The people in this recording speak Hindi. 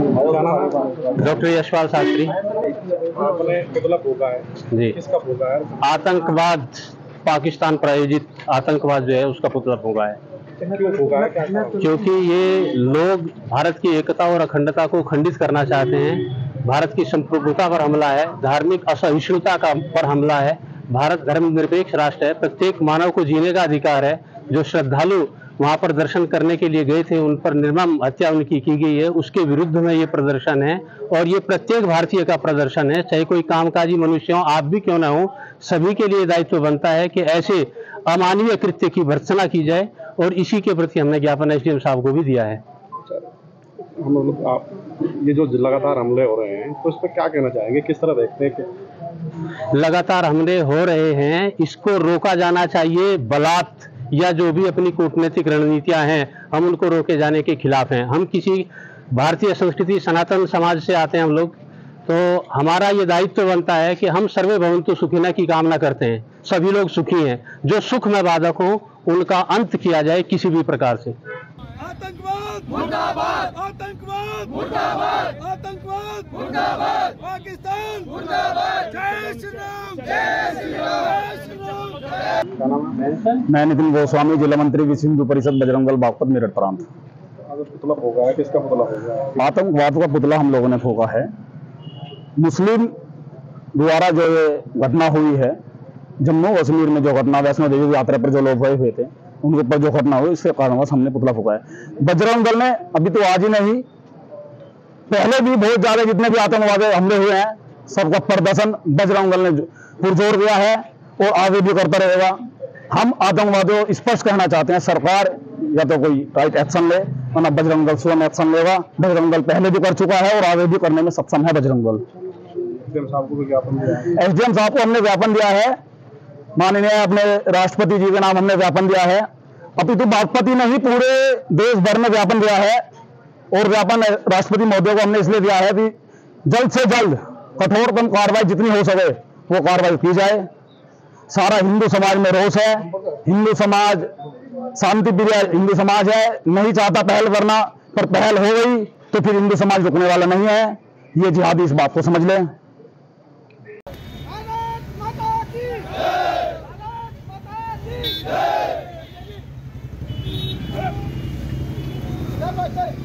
डॉक्टर यशपाल शास्त्री। जी, आतंकवाद, पाकिस्तान प्रायोजित आतंकवाद जो है उसका पुतला फूंका है, क्योंकि ये लोग भारत की एकता और अखंडता को खंडित करना चाहते हैं। भारत की संप्रभुता पर हमला है, धार्मिक असहिष्णुता का पर हमला है। भारत धर्मनिरपेक्ष राष्ट्र है, प्रत्येक मानव को जीने का अधिकार है। जो श्रद्धालु वहाँ पर दर्शन करने के लिए गए थे, उन पर निर्मम हत्या उनकी की गई है, उसके विरुद्ध में ये प्रदर्शन है। और ये प्रत्येक भारतीय का प्रदर्शन है, चाहे कोई कामकाजी मनुष्य हो, आप भी क्यों ना हो। सभी के लिए दायित्व बनता है कि ऐसे अमानवीय कृत्य की भर्त्सना की जाए, और इसी के प्रति हमने ज्ञापन एसडीएम साहब को भी दिया है। हम लोग आप ये जो लगातार हमले हो रहे हैं, तो इस पर क्या कहना चाहेंगे, किस तरह देखते हैं? लगातार हमले हो रहे हैं, इसको रोका जाना चाहिए। बलात् या जो भी अपनी कूटनीतिक रणनीतियां हैं, हम उनको रोके जाने के खिलाफ हैं। हम किसी भारतीय संस्कृति सनातन समाज से आते हैं हम लोग, तो हमारा ये दायित्व बनता है कि हम सर्वे भवन्तु सुखिनः की कामना करते हैं। सभी लोग सुखी हैं, जो सुख में बाधक हो उनका अंत किया जाए किसी भी प्रकार से। आतंकवाद मुर्दाबाद, आतंकवाद मुर्दाबाद, आतंकवाद मुर्दाबाद, पाकिस्तान मुर्दाबाद, जय श्री राम, जय श्री राम, जय श्री राम। मैं नितिन गोस्वामी, जिला मंत्री विश्व परिषद बजरंग दल बागपत मेरठ प्रांत। पुतला फूंका है, किसका पुतला फूंका है? आतंकवाद का पुतला हम लोगों ने फूंका है। मुस्लिम द्वारा जो ये घटना हुई है, जम्मू कश्मीर में जो घटना, वैष्णो देवी यात्रा पर जो लोग गए हुए थे उनके ऊपर जो घटना हुई, इसके कारणवश हमने पुतला फूंका है। बजरंग दल ने अभी तो आज ही नहीं, पहले भी बहुत ज्यादा जितने भी आतंकवादी हमले हुए हैं, सबका प्रदर्शन बजरंग दल ने पुरजोर किया है और आगे भी करता रहेगा। हम आतंकवादियों को स्पष्ट कहना चाहते हैं, सरकार या तो कोई राइट एक्शन ले, वरना बजरंग दल स्वयं एक्शन लेगा। बजरंग दल पहले भी कर चुका है और आगे भी करने में सक्षम है बजरंग दल। एसडीएम साहब को हमने ज्ञापन दिया है, माननीय अपने राष्ट्रपति जी के नाम हमने ज्ञापन दिया है। अभी तो बागपत ही नहीं, पूरे देश भर में ज्ञापन दिया है, और ज्ञापन राष्ट्रपति महोदय को हमने इसलिए दिया है कि जल्द से जल्द कठोरतम कार्रवाई जितनी हो सके वो कार्रवाई की जाए। सारा हिंदू समाज में रोष है, हिंदू समाज शांति प्रिय हिंदू समाज है, नहीं चाहता पहल करना, पर पहल हो गई तो फिर हिंदू समाज रुकने वाला नहीं है। ये जिहादी इस बात को समझ लें। Hey!